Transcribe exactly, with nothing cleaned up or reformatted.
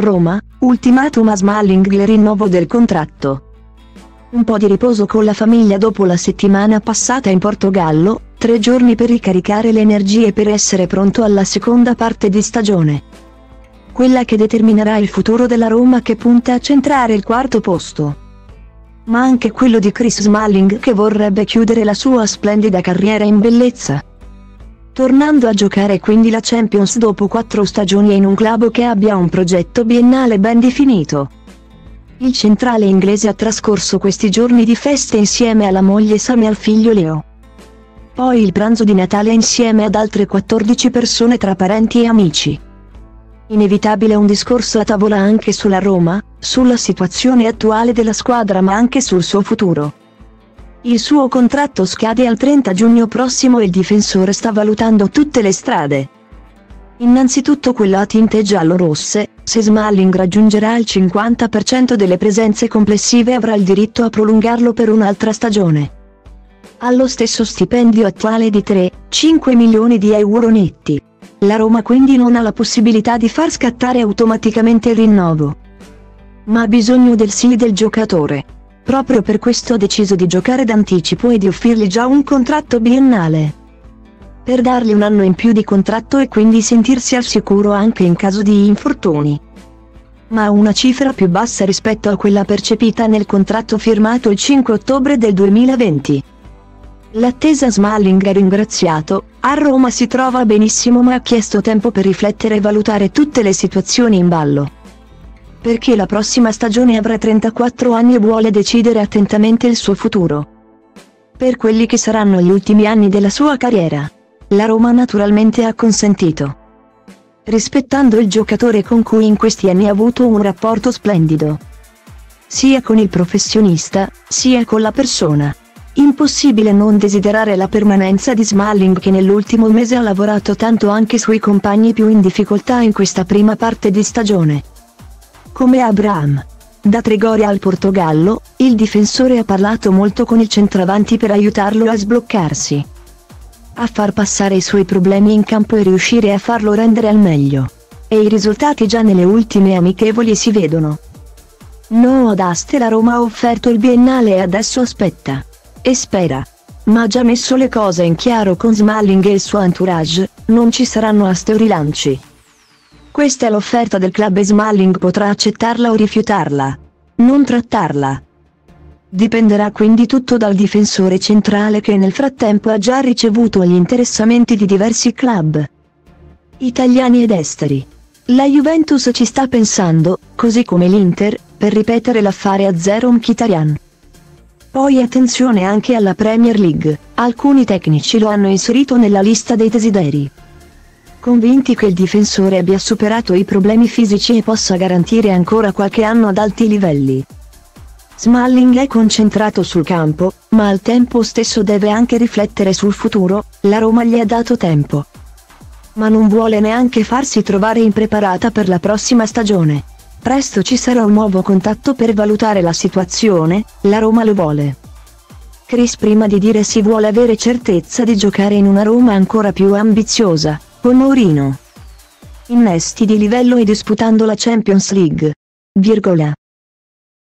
Roma, ultimatum a Smalling il rinnovo del contratto. Un po' di riposo con la famiglia dopo la settimana passata in Portogallo, tre giorni per ricaricare le energie per essere pronto alla seconda parte di stagione. Quella che determinerà il futuro della Roma che punta a centrare il quarto posto. Ma anche quello di Chris Smalling che vorrebbe chiudere la sua splendida carriera in bellezza. Tornando a giocare quindi la Champions dopo quattro stagioni in un club che abbia un progetto biennale ben definito. Il centrale inglese ha trascorso questi giorni di feste insieme alla moglie Sam e al figlio Leo. Poi il pranzo di Natale insieme ad altre quattordici persone tra parenti e amici. Inevitabile un discorso a tavola anche sulla Roma, sulla situazione attuale della squadra ma anche sul suo futuro. Il suo contratto scade al trenta giugno prossimo e il difensore sta valutando tutte le strade. Innanzitutto quella a tinte giallo-rosse, se Smalling raggiungerà il cinquanta per cento delle presenze complessive avrà il diritto a prolungarlo per un'altra stagione. Allo stesso stipendio attuale di tre virgola cinque milioni di euro netti. La Roma quindi non ha la possibilità di far scattare automaticamente il rinnovo. Ma ha bisogno del sì del giocatore. Proprio per questo ha deciso di giocare d'anticipo e di offrirgli già un contratto biennale. Per dargli un anno in più di contratto e quindi sentirsi al sicuro anche in caso di infortuni. Ma a una cifra più bassa rispetto a quella percepita nel contratto firmato il cinque ottobre del duemilaventi. L'attesa Smalling è ringraziato, a Roma si trova benissimo ma ha chiesto tempo per riflettere e valutare tutte le situazioni in ballo. Perché la prossima stagione avrà trentaquattro anni e vuole decidere attentamente il suo futuro. Per quelli che saranno gli ultimi anni della sua carriera. La Roma naturalmente ha consentito. Rispettando il giocatore con cui in questi anni ha avuto un rapporto splendido. Sia con il professionista, sia con la persona. Impossibile non desiderare la permanenza di Smalling che nell'ultimo mese ha lavorato tanto anche sui compagni più in difficoltà in questa prima parte di stagione. Come Abraham. Da Tregoria al Portogallo, il difensore ha parlato molto con il centravanti per aiutarlo a sbloccarsi. A far passare i suoi problemi in campo e riuscire a farlo rendere al meglio. E i risultati già nelle ultime amichevoli si vedono. No ad aste la Roma ha offerto il biennale e adesso aspetta. E spera. Ma ha già messo le cose in chiaro con Smalling e il suo entourage, non ci saranno aste o rilanci. Questa è l'offerta del club e Smalling potrà accettarla o rifiutarla. Non trattarla. Dipenderà quindi tutto dal difensore centrale che nel frattempo ha già ricevuto gli interessamenti di diversi club. Italiani ed esteri. La Juventus ci sta pensando, così come l'Inter, per ripetere l'affare a zero Mkhitaryan. Poi attenzione anche alla Premier League, alcuni tecnici lo hanno inserito nella lista dei desideri. Convinti che il difensore abbia superato i problemi fisici e possa garantire ancora qualche anno ad alti livelli. Smalling è concentrato sul campo, ma al tempo stesso deve anche riflettere sul futuro, la Roma gli ha dato tempo. Ma non vuole neanche farsi trovare impreparata per la prossima stagione. Presto ci sarà un nuovo contatto per valutare la situazione, la Roma lo vuole. Chris prima di dire si vuole avere certezza di giocare in una Roma ancora più ambiziosa. Con Mourinho. Innesti di livello e disputando la Champions League. Virgola.